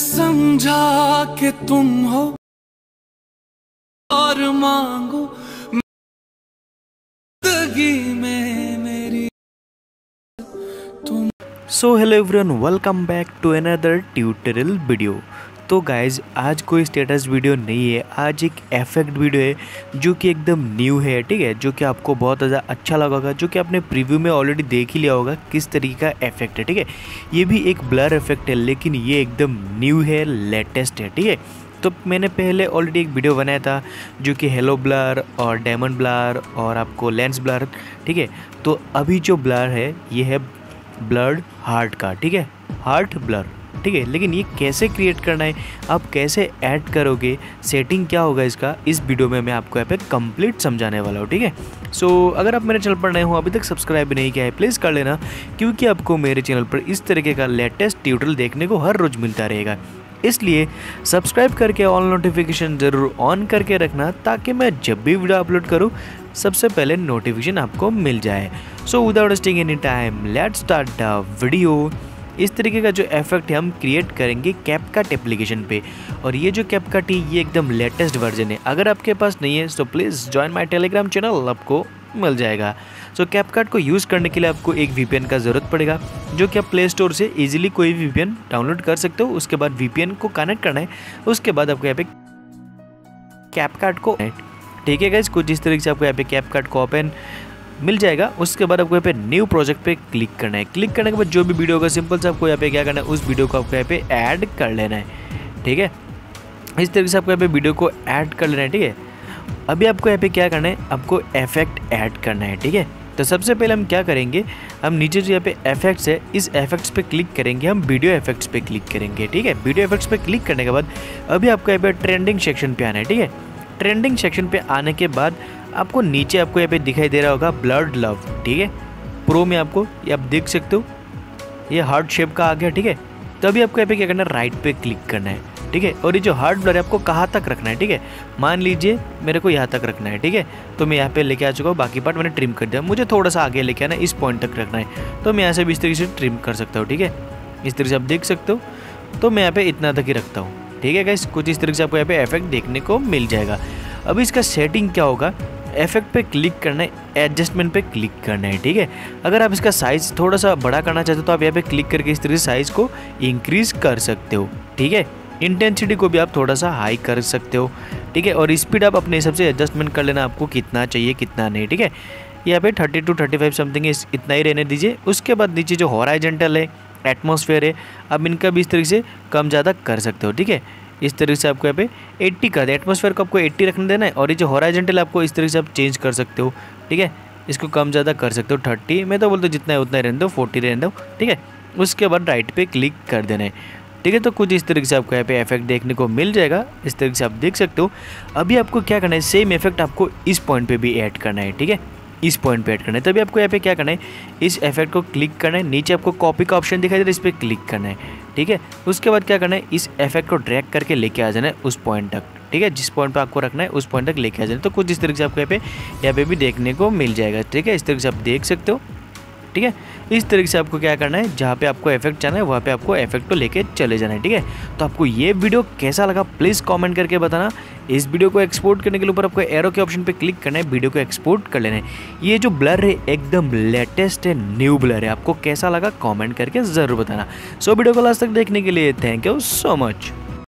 समझा कि तुम हो और मांगो जिंदगी में मेरी तुम। So hello everyone, welcome back to another tutorial video. तो गाइज आज कोई स्टेटस वीडियो नहीं है, आज एक इफेक्ट वीडियो है जो कि एकदम न्यू है, ठीक है, जो कि आपको बहुत ज़्यादा अच्छा लगेगा, जो कि आपने प्रीव्यू में ऑलरेडी देख ही लिया होगा किस तरीके का इफेक्ट है, ठीक है। ये भी एक ब्लर इफेक्ट है लेकिन ये एकदम न्यू है, लेटेस्ट है, ठीक है। तो मैंने पहले ऑलरेडी एक वीडियो बनाया था जो कि हेलो ब्लर और डायमंड ब्लर और आपको लेंस ब्लर, ठीक है। तो अभी जो ब्लर है ये है ब्लर्ड हार्ट का, ठीक है, हार्ट ब्लर, ठीक है। लेकिन ये कैसे क्रिएट करना है, आप कैसे ऐड करोगे, सेटिंग क्या होगा इसका, इस वीडियो में मैं आपको यहाँ पे कंप्लीट समझाने वाला हूँ, ठीक है। सो अगर आप मेरे चैनल पर नए हो, अभी तक सब्सक्राइब नहीं किया है, प्लीज़ कर लेना, क्योंकि आपको मेरे चैनल पर इस तरीके का लेटेस्ट ट्यूटोरियल देखने को हर रोज़ मिलता रहेगा। इसलिए सब्सक्राइब करके ऑल नोटिफिकेशन ज़रूर ऑन करके रखना, ताकि मैं जब भी वीडियो अपलोड करूँ सबसे पहले नोटिफिकेशन आपको मिल जाए। So without wasting any time let's start the video. इस तरीके का जो इफेक्ट है हम क्रिएट करेंगे कैपकट एप्लीकेशन पे, और ये जो कैपकट है ये एकदम लेटेस्ट वर्जन है। अगर आपके पास नहीं है तो please join my Telegram channel, आपको मिल जाएगा। सो कैपकट को यूज़ करने के लिए आपको एक वीपीएन का ज़रूरत पड़ेगा, जो कि आप प्ले स्टोर से ईजिली कोई भी वीपीएन डाउनलोड कर सकते हो। उसके बाद वीपीएन को कनेक्ट करना है, उसके बाद आपको यहाँ पे कैपकट को, ठीक है गाइस, कुछ इस तरीके से आपको यहाँ पे कैपकट को ओपन मिल जाएगा। उसके बाद आपको यहाँ पे न्यू प्रोजेक्ट पे क्लिक करना है। क्लिक करने के बाद जो भी वीडियो होगा सिंपल से आपको यहाँ पे क्या करना है, उस वीडियो को आपको यहाँ पे ऐड कर लेना है, ठीक है। इस तरीके से आपको यहाँ पे वीडियो को ऐड कर लेना है, ठीक है। अभी आपको यहाँ पे क्या करना है, आपको इफेक्ट ऐड करना है, ठीक है। तो सबसे पहले हम क्या करेंगे, हम नीचे जो यहाँ पे इफेक्ट्स है, इस इफेक्ट्स पे क्लिक करेंगे, हम वीडियो इफेक्ट्स पे क्लिक करेंगे, ठीक है। वीडियो इफेक्ट्स पे क्लिक करने के बाद अभी आपको यहाँ पे ट्रेंडिंग सेक्शन पे आना है, ठीक है। ट्रेंडिंग सेक्शन पे आने के बाद आपको नीचे आपको यहाँ पे दिखाई दे रहा होगा ब्लर्ड लव, ठीक है। प्रो में आपको ये आप देख सकते हो, ये हार्ट शेप का आ गया, ठीक है। तो अभी आपको यहाँ पे क्या करना है, राइट पे क्लिक करना है, ठीक है। और ये जो हार्ट ब्लर है आपको कहाँ तक रखना है, ठीक है। मान लीजिए मेरे को यहाँ तक रखना है, ठीक है। तो मैं यहाँ पे लेके आ चुका हूँ, बाकी पार्ट मैंने ट्रिम कर दिया, मुझे थोड़ा सा आगे लेके आना, इस पॉइंट तक रखना है। तो मैं यहाँ से भी इस तरीके से ट्रिम कर सकता हूँ, ठीक है, इस तरीके से आप देख सकते हो। तो मैं यहाँ पे इतना तक ही रखता हूँ, ठीक है गाइस। कुछ इस तरीके से आपको यहाँ पे इफेक्ट देखने को मिल जाएगा। अब इसका सेटिंग क्या होगा, इफेक्ट पे क्लिक करना है, एडजस्टमेंट पे क्लिक करना है, ठीक है। अगर आप इसका साइज़ थोड़ा सा बड़ा करना चाहते हो तो आप यहाँ पे क्लिक करके इस तरीके से साइज़ को इंक्रीज़ कर सकते हो, ठीक है। इंटेंसिटी को भी आप थोड़ा सा हाई कर सकते हो, ठीक है। और स्पीड आप अपने हिसाब से एडजस्टमेंट कर लेना, आपको कितना चाहिए कितना नहीं, ठीक है। यहाँ पे 32-35 समथिंग है, इतना ही रहने दीजिए। उसके बाद नीचे जो हॉराइजेंटल है, एटमोसफेयर है, आप इनका भी इस तरीके से कम ज़्यादा कर सकते हो, ठीक है। इस तरीके से आपको यहाँ पे 80 कर दें, एटमॉस्फेयर को आपको 80 रखने देना है। और ये जो हॉराइजेंटल आपको इस तरीके से आप चेंज कर सकते हो, ठीक है। इसको कम ज़्यादा कर सकते हो, 30 मैं तो बोलता हूँ जितना है उतना ही रहने दो, 40 रहने दो, ठीक है। उसके बाद राइट पे क्लिक कर देना है, ठीक है। तो कुछ इस तरीके से आपको यहाँ पे इफेक्ट देखने को मिल जाएगा, इस तरीके से आप देख सकते हो। अभी आपको क्या करना है, सेम इफेक्ट आपको इस पॉइंट पर भी ऐड करना है, ठीक है, इस पॉइंट पे ऐड करना है। तभी आपको यहाँ पे क्या करना है, इस इफेक्ट को क्लिक करना है, नीचे आपको कॉपी का ऑप्शन दिखाई दे रहा है, इस पर क्लिक करना है, ठीक है। उसके बाद क्या करना है, इस इफेक्ट को ड्रैग करके लेके आ जाना है उस पॉइंट तक, ठीक है। जिस पॉइंट पे आपको रखना है उस पॉइंट तक लेके आ जाना है। तो कुछ इस तरीके से आपको यहाँ पे भी देखने को मिल जाएगा, ठीक है। इस तरीके से आप देख सकते हो, ठीक है। इस तरीके से आपको क्या करना है, जहाँ पे आपको इफेक्ट जाना है वहाँ पे आपको इफेक्ट को लेके चले जाना है, ठीक है। तो आपको ये वीडियो कैसा लगा प्लीज़ कमेंट करके बताना। इस वीडियो को एक्सपोर्ट करने के लिए ऊपर आपको एरो के ऑप्शन पे क्लिक करना है, वीडियो को एक्सपोर्ट कर लेना है। ये जो ब्लर है एकदम लेटेस्ट है, न्यू ब्लर है, आपको कैसा लगा कॉमेंट करके ज़रूर बताना। सो वीडियो को लास्ट तक देखने के लिए थैंक यू सो मच।